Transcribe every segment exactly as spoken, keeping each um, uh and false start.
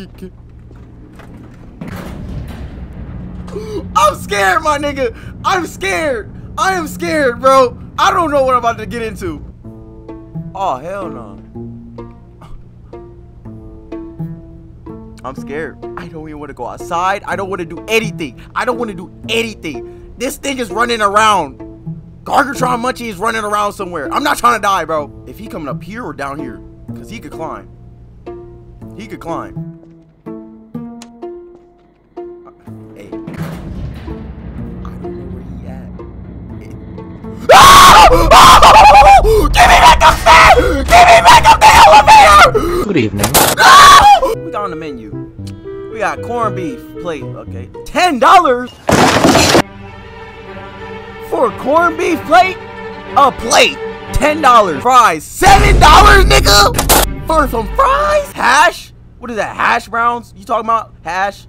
I'm scared, my nigga. I'm scared. I am scared, bro. I don't know what I'm about to get into. Oh, hell no. I'm scared. I don't even want to go outside. I don't want to do anything. I don't want to do anything. This thing is running around. Gargitron Munchie is running around somewhere. I'm not trying to die, bro. If he coming up here or down here, because he could climb. He could climb. Good evening. Ah! We got on the menu. We got corned beef plate. Okay, ten dollars for a corned beef plate. A plate, ten dollars. Fries, seven dollars, nigga, for some fries. Hash? What is that? Hash browns? You talking about hash?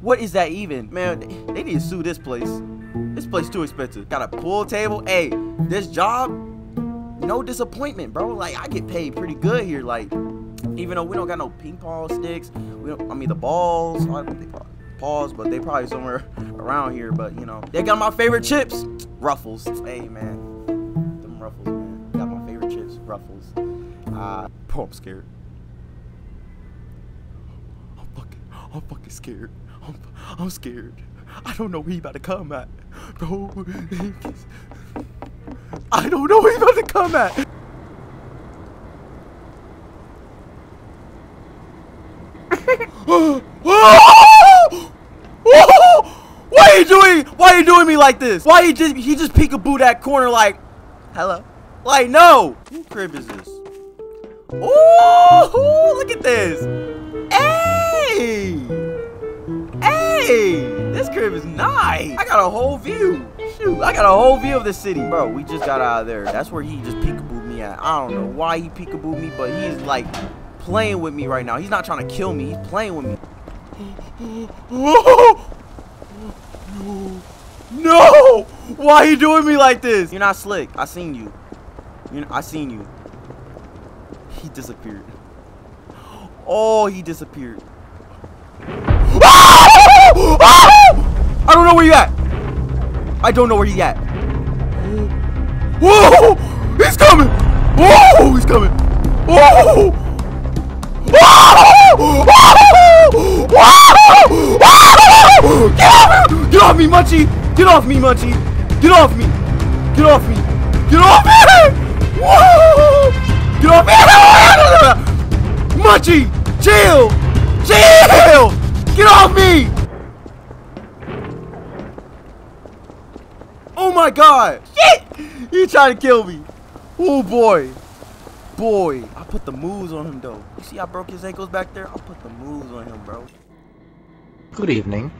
What is that even, man? They need to sue this place. This place too expensive. Got a pool table. Hey, this job. No disappointment, bro. Like, I get paid pretty good here. Like, even though we don't got no ping pong sticks, we don't, I mean the balls, I don't think they balls, but they probably somewhere around here. But you know, they got my favorite chips, Ruffles. Hey man, them Ruffles, man. Got my favorite chips, Ruffles. Uh, bro, I'm scared. I'm fucking, I'm fucking scared. I'm, I'm scared. I don't know where he about to come at, bro. I don't know where he's about to come at. Why are you doing? Why are you doing me like this? Why he just he just peekaboo that corner like, hello? Like no. Who crib is this? Oh, look at this. Hey, hey, this crib is nice. I got a whole view. Shoot, I got a whole view of the city. Bro, we just got out of there. That's where he just peekabooed me at. I don't know why he peekabooed me, but he's like playing with me right now. He's not trying to kill me. He's playing with me. No. No! Why are you doing me like this? You're not slick. I seen you. You know, I seen you. He disappeared. Oh, he disappeared. I don't know where you at. I don't know where he at. Whoa! He's coming! Whoa! He's coming! Whoa! Whoa! Whoa! Whoa! Get off me! Get off me, Munchie! Get off me, Munchie! Get off me! Get off me! Get off me! Whoa! Get off me! Munchie! Chill! Chill! Get off me! Oh my god! Shit! He trying to kill me. Oh boy. Boy. I put the moves on him though. You see I broke his ankles back there? I put the moves on him, bro. Good evening.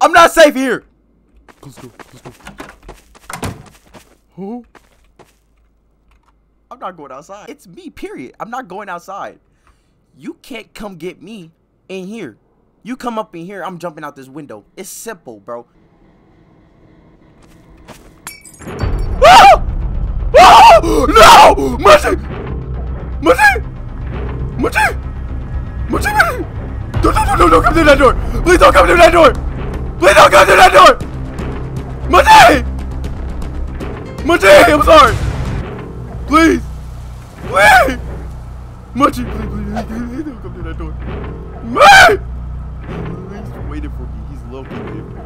I'm not safe here! Let's go. Let's go. Who? I'm not going outside. It's me, period. I'm not going outside. You can't come get me in here. You come up in here, I'm jumping out this window. It's simple, bro. Ah! Ah! No! Munchie! Munchie! Munchie! Munchie, Munchie! Don't, don't, don't, don't come through that door! Please don't come through that door! Please don't come through that door! Munchie! Munchie, I'm sorry! Please! Please! Munchie, please, please, please, please don't come through that door. Munchie! Waiting for me. He's low-key waiting for me.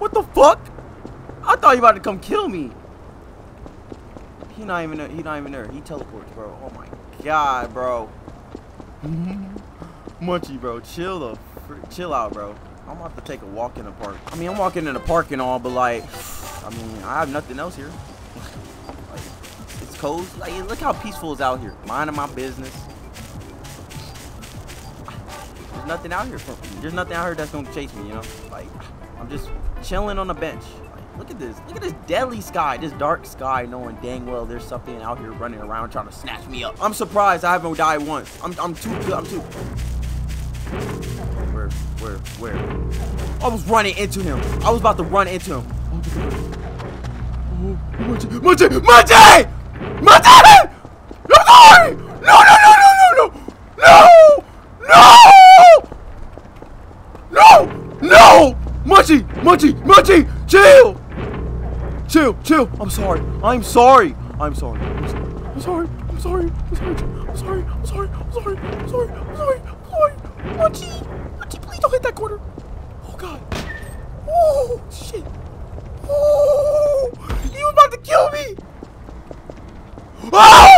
What the fuck? I thought you about to come kill me. He not even. He not even there. He teleports, bro. Oh my god, bro. Munchie, bro. Chill the. Chill out, bro. I'm about to take a walk in the park. I mean, I'm walking in the park and all, but like, I mean, I have nothing else here. Like, it's cold. Like, look how peaceful it's out here. Minding my business. There's nothing out here for me. There's nothing out here that's gonna chase me, you know? Like, I'm just chilling on a bench. Like, look at this. Look at this deadly sky, this dark sky, knowing dang well there's something out here running around trying to snatch me up. I'm surprised I haven't died once. I'm, I'm too good. I'm too. Where, where, where? I was running into him. I was about to run into him. Munchie! Munchie! Munchie! Munchie! I'm sorry! No, no, no, no, no, no! No! No! No! No! Munchie! Munchie! Munchie! Chill! Chill! Chill! I'm sorry! I'm sorry! I'm sorry! I'm sorry! I'm sorry! I'm sorry! I'm sorry! I'm sorry! I'm sorry! I'm sorry! I'm sorry! I'm sorry! Munchie! Munchie, please don't hit that corner! Oh god! Oh shit! Oh! He was about to kill me! Oh!